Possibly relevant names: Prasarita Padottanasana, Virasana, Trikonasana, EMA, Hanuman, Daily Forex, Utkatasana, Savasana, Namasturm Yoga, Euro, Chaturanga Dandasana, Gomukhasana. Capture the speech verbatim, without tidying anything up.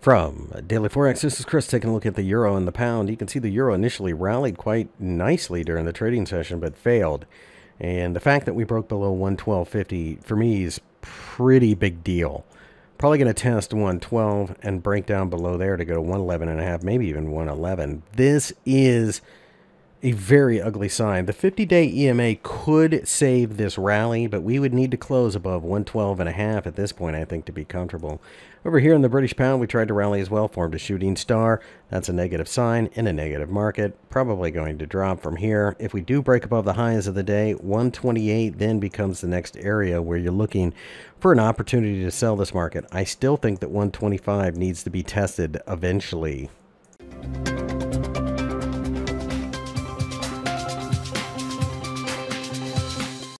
From Daily Forex, this is Chris taking a look at the euro and the pound. You can see the euro initially rallied quite nicely during the trading session, but failed. And the fact that we broke below one twelve fifty, for me, is pretty big deal. Probably going to test one twelve and break down below there to go to one eleven and a half, maybe even one eleven. This is a very ugly sign. The fifty-day E M A could save this rally, but we would need to close above one twelve and a half at this point, I think, to be comfortable. Over here in the British pound, we tried to rally as well, formed a shooting star. That's a negative sign in a negative market. Probably going to drop from here. If we do break above the highs of the day, one twenty-eight then becomes the next area where you're looking for an opportunity to sell this market. I still think that one twenty-five needs to be tested eventually.